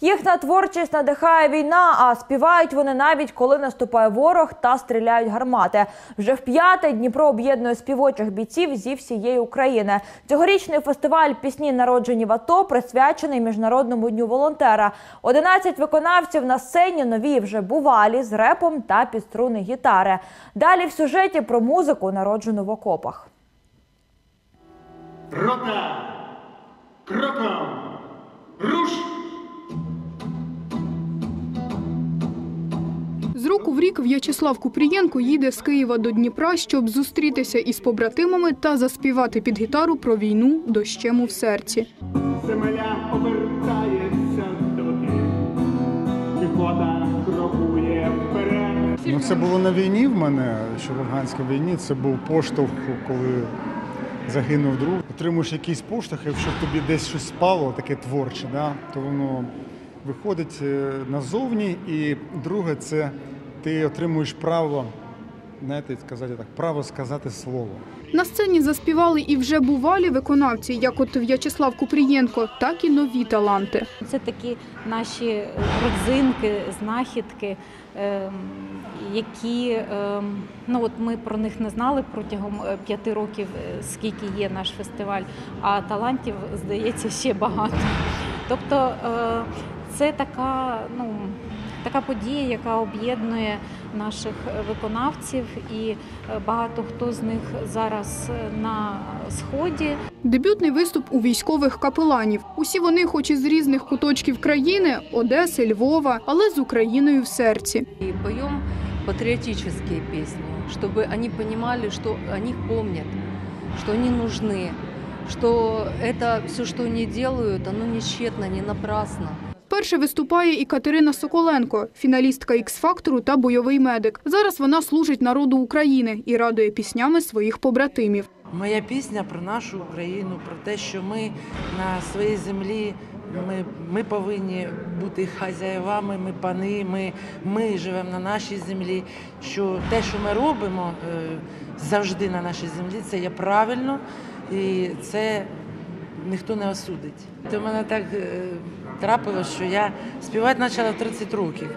Їх на творчість надихає війна, а співають вони навіть, коли наступає ворог та стріляють гармати. Вже вп'яте Дніпро об'єднує співочих бійців зі всієї України. Цьогорічний фестиваль «Пісні народжені в АТО» присвячений Міжнародному дню волонтера. 11 виконавців на сцені, нові вже бувалі, з репом та під струни гітари. Далі в сюжеті про музику, народжену в окопах. Рота! Кроком! Руш! З року в рік В'ячеслав Купрієнко їде з Києва до Дніпра, щоб зустрітися із побратимами та заспівати під гітару про війну дощем у серці. Земля обертається туди, піхота крокує вперед. Ну, це було на війні в мене, що в афганській війні. Це був поштовх, коли загинув друг. Отримуєш якийсь поштовх, якщо тобі десь щось спало, таке творче, да, то воно виходить назовні. І друге, це ти отримуєш право, знаєте, сказати так, право сказати слово. На сцені заспівали і вже бувалі виконавці, як от В'ячеслав Купрієнко, так і нові таланти. Це такі наші родзинки, знахідки, які, ну от ми про них не знали протягом 5 років, скільки є наш фестиваль, а талантів, здається, ще багато. Тобто це така, ну, така подія, яка об'єднує наших виконавців, і багато хто з них зараз на сході. Дебютний виступ у військових капеланів. Усі вони хоч і з різних куточків країни – Одеси, Львова, але з Україною в серці. І поємо патріотичні пісні, щоб вони розуміли, що о них пам'ятають, що вони потрібні, що це все, що вони роблять, воно не тщетно, не напрасно. Перше виступає і Катерина Соколенко, фіналістка «Х-фактору» та бойовий медик. Зараз вона служить народу України і радує піснями своїх побратимів. Моя пісня про нашу Україну, про те, що ми на своїй землі, ми повинні бути хазяєвами, ми пани, ми живемо на нашій землі, що те, що ми робимо завжди на нашій землі, це є правильно і це ніхто не осудить. У мене так трапилося, що я співати почала в 30 років.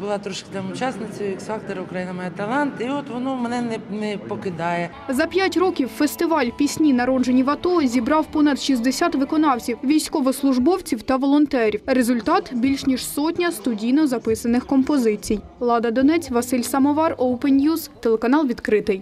Була трошки там учасницею «Х-фактора» «Україна має талант», і от воно мене не покидає. За 5 років фестиваль «Пісні народжені в АТО» зібрав понад 60 виконавців, військовослужбовців та волонтерів. Результат – більш ніж 100 студійно записаних композицій. Лада Донець, Василь Самовар, Open News, телеканал «Відкритий».